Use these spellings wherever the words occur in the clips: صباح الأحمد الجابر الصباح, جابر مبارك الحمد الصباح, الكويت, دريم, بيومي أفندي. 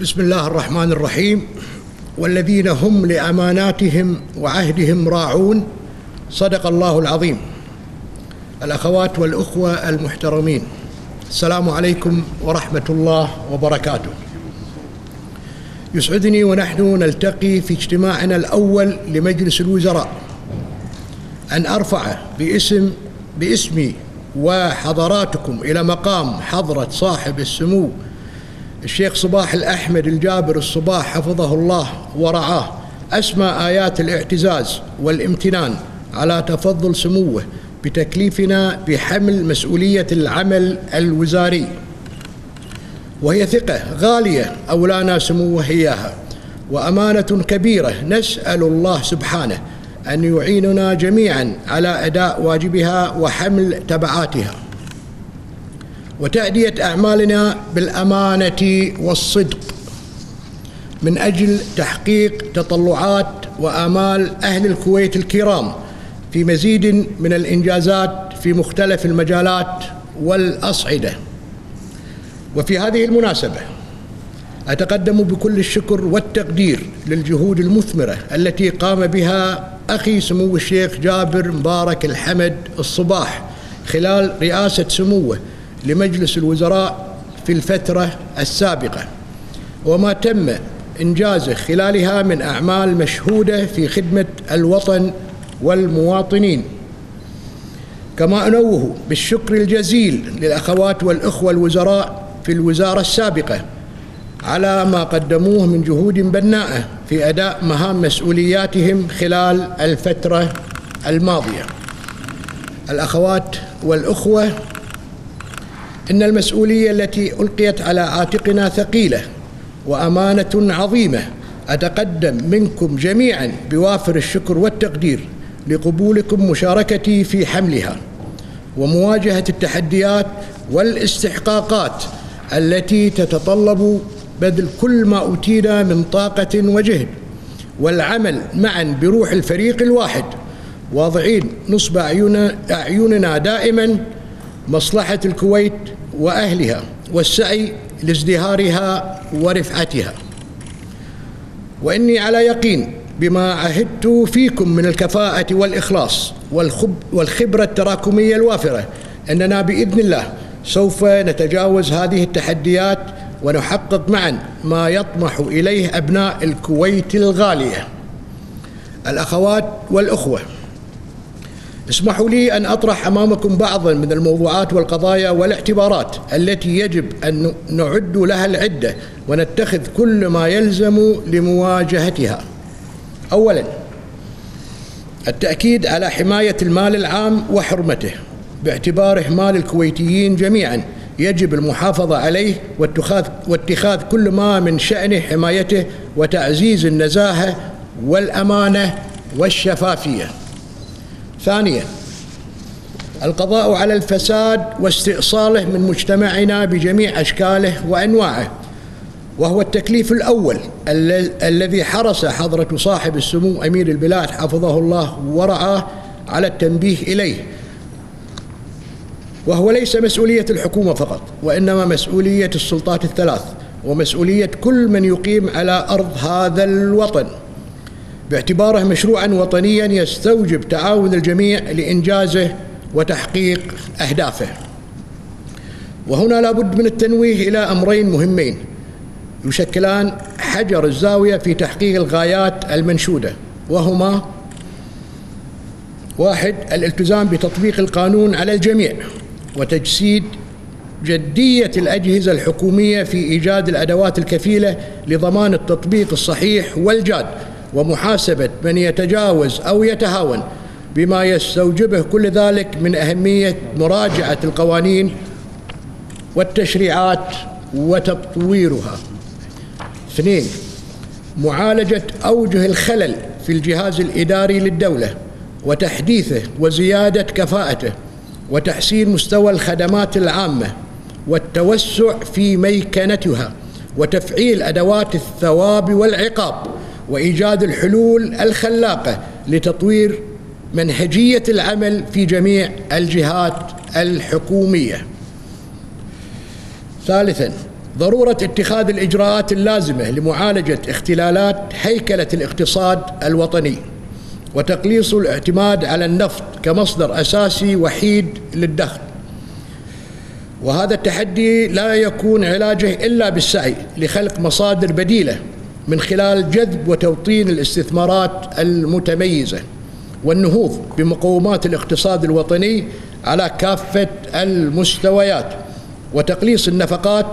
بسم الله الرحمن الرحيم. والذين هم لأماناتهم وعهدهم راعون، صدق الله العظيم. الأخوات والأخوة المحترمين، السلام عليكم ورحمة الله وبركاته. يسعدني ونحن نلتقي في اجتماعنا الأول لمجلس الوزراء أن أرفع باسمي وحضراتكم إلى مقام حضرة صاحب السمو الشيخ صباح الأحمد الجابر الصباح حفظه الله ورعاه أسمى آيات الاعتزاز والامتنان على تفضل سموه بتكليفنا بحمل مسؤولية العمل الوزاري، وهي ثقة غالية أولانا سموه إياها وأمانة كبيرة، نسأل الله سبحانه أن يعيننا جميعا على أداء واجبها وحمل تبعاتها وتأدية أعمالنا بالأمانة والصدق من أجل تحقيق تطلعات وآمال أهل الكويت الكرام في مزيد من الإنجازات في مختلف المجالات والأصعدة. وفي هذه المناسبة أتقدم بكل الشكر والتقدير للجهود المثمرة التي قام بها أخي سمو الشيخ جابر مبارك الحمد الصباح خلال رئاسة سموه لمجلس الوزراء في الفترة السابقة، وما تم إنجازه خلالها من أعمال مشهودة في خدمة الوطن والمواطنين. كما أنوه بالشكر الجزيل للأخوات والأخوة الوزراء في الوزارة السابقة على ما قدموه من جهود بناءة في أداء مهام مسؤولياتهم خلال الفترة الماضية. الأخوات والأخوة، إن المسؤولية التي ألقيت على عاتقنا ثقيلة وأمانة عظيمة. أتقدم منكم جميعا بوافر الشكر والتقدير لقبولكم مشاركتي في حملها ومواجهة التحديات والاستحقاقات التي تتطلب بذل كل ما أوتينا من طاقة وجهد والعمل معا بروح الفريق الواحد، واضعين نصب أعيننا دائما مصلحة الكويت وأهلها والسعي لازدهارها ورفعتها. وإني على يقين بما عهدت فيكم من الكفاءة والإخلاص والخبرة التراكمية الوافرة أننا بإذن الله سوف نتجاوز هذه التحديات ونحقق معا ما يطمح إليه أبناء الكويت الغالية. الأخوات والأخوة، اسمحوا لي أن أطرح أمامكم بعضا من الموضوعات والقضايا والاعتبارات التي يجب أن نعد لها العدة ونتخذ كل ما يلزم لمواجهتها. أولا، التأكيد على حماية المال العام وحرمته باعتباره مال الكويتيين جميعا، يجب المحافظة عليه واتخاذ كل ما من شأنه حمايته وتعزيز النزاهة والأمانة والشفافية. ثانيا، القضاء على الفساد واستئصاله من مجتمعنا بجميع أشكاله وأنواعه، وهو التكليف الأول الذي حرص حضرة صاحب السمو أمير البلاد حفظه الله ورعاه على التنبيه إليه، وهو ليس مسؤولية الحكومة فقط، وإنما مسؤولية السلطات الثلاث ومسؤولية كل من يقيم على أرض هذا الوطن، باعتباره مشروعا وطنيا يستوجب تعاون الجميع لإنجازه وتحقيق أهدافه. وهنا لابد من التنويه إلى أمرين مهمين يشكلان حجر الزاوية في تحقيق الغايات المنشودة، وهما: واحد، الالتزام بتطبيق القانون على الجميع وتجسيد جدية الأجهزة الحكومية في إيجاد الأدوات الكفيلة لضمان التطبيق الصحيح والجاد ومحاسبة من يتجاوز أو يتهاون بما يستوجبه كل ذلك من أهمية مراجعة القوانين والتشريعات وتطويرها. اثنين، معالجة أوجه الخلل في الجهاز الإداري للدولة وتحديثه وزيادة كفاءته وتحسين مستوى الخدمات العامة والتوسع في ميكنتها وتفعيل أدوات الثواب والعقاب وإيجاد الحلول الخلاقة لتطوير منهجية العمل في جميع الجهات الحكومية. ثالثاً، ضرورة اتخاذ الإجراءات اللازمة لمعالجة اختلالات هيكلة الاقتصاد الوطني وتقليص الاعتماد على النفط كمصدر أساسي وحيد للدخل. وهذا التحدي لا يكون علاجه إلا بالسعي لخلق مصادر بديلة من خلال جذب وتوطين الاستثمارات المتميزة والنهوض بمقومات الاقتصاد الوطني على كافة المستويات وتقليص النفقات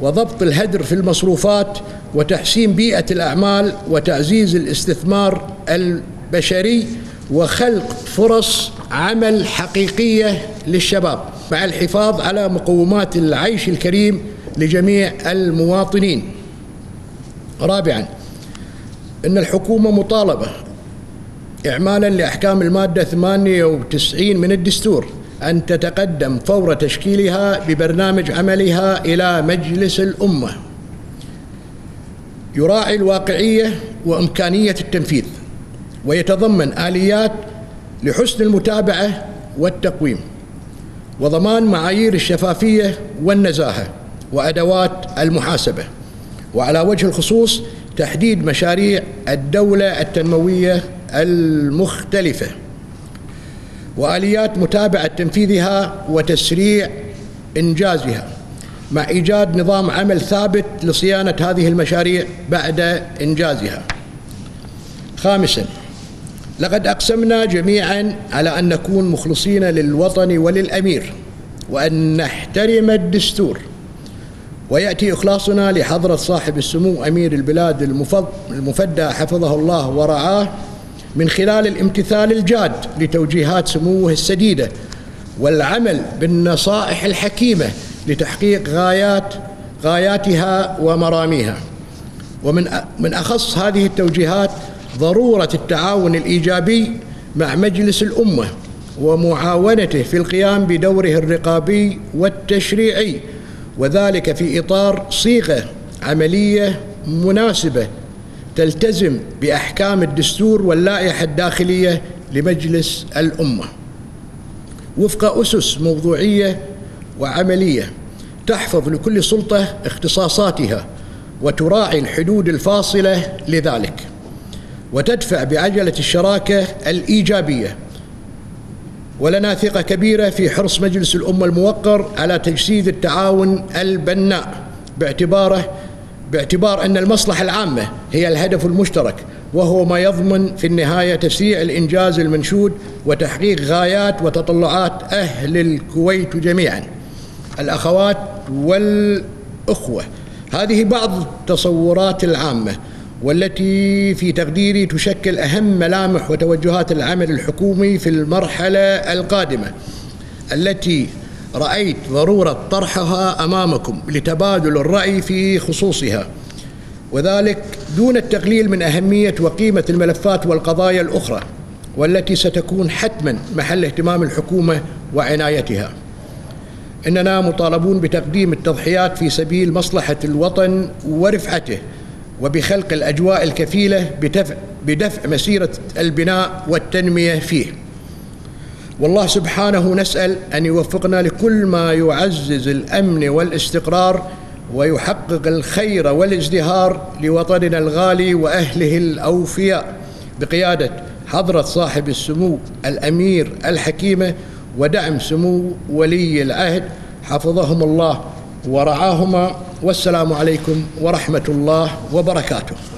وضبط الهدر في المصروفات وتحسين بيئة الأعمال وتعزيز الاستثمار البشري وخلق فرص عمل حقيقية للشباب مع الحفاظ على مقومات العيش الكريم لجميع المواطنين. رابعاً، إن الحكومة مطالبة إعمالاً لأحكام المادة 98 من الدستور أن تتقدم فور تشكيلها ببرنامج عملها إلى مجلس الأمة يراعي الواقعية وإمكانية التنفيذ ويتضمن آليات لحسن المتابعة والتقويم وضمان معايير الشفافية والنزاهة وأدوات المحاسبة، وعلى وجه الخصوص تحديد مشاريع الدولة التنموية المختلفة وآليات متابعة تنفيذها وتسريع إنجازها مع إيجاد نظام عمل ثابت لصيانة هذه المشاريع بعد إنجازها. خامساً، لقد أقسمنا جميعاً على أن نكون مخلصين للوطن وللأمير وأن نحترم الدستور، ويأتي إخلاصنا لحضرة صاحب السمو أمير البلاد المفدى حفظه الله ورعاه من خلال الامتثال الجاد لتوجيهات سموه السديدة والعمل بالنصائح الحكيمة لتحقيق غاياتها ومراميها. ومن أخص هذه التوجيهات ضرورة التعاون الإيجابي مع مجلس الأمة ومعاونته في القيام بدوره الرقابي والتشريعي، وذلك في إطار صيغة عملية مناسبة تلتزم بأحكام الدستور واللائحة الداخلية لمجلس الأمة وفق أسس موضوعية وعملية تحفظ لكل سلطة اختصاصاتها وتراعي الحدود الفاصلة لذلك وتدفع بعجلة الشراكة الإيجابية. ولنا ثقة كبيرة في حرص مجلس الأمة الموقر على تجسيد التعاون البناء باعتبار أن المصلحة العامة هي الهدف المشترك، وهو ما يضمن في النهاية تسريع الإنجاز المنشود وتحقيق غايات وتطلعات أهل الكويت جميعا. الأخوات والأخوة، هذه بعض التصورات العامة والتي في تقديري تشكل أهم ملامح وتوجهات العمل الحكومي في المرحلة القادمة التي رأيت ضرورة طرحها أمامكم لتبادل الرأي في خصوصها، وذلك دون التقليل من أهمية وقيمة الملفات والقضايا الأخرى والتي ستكون حتما محل اهتمام الحكومة وعنايتها. إننا مطالبون بتقديم التضحيات في سبيل مصلحة الوطن ورفعته وبخلق الأجواء الكفيلة بدفع مسيرة البناء والتنمية فيه. والله سبحانه نسأل أن يوفقنا لكل ما يعزز الأمن والاستقرار ويحقق الخير والازدهار لوطننا الغالي وأهله الأوفياء بقيادة حضرة صاحب السمو الأمير الحكيمة ودعم سمو ولي العهد حفظهم الله ورعاهما. والسلام عليكم ورحمة الله وبركاته.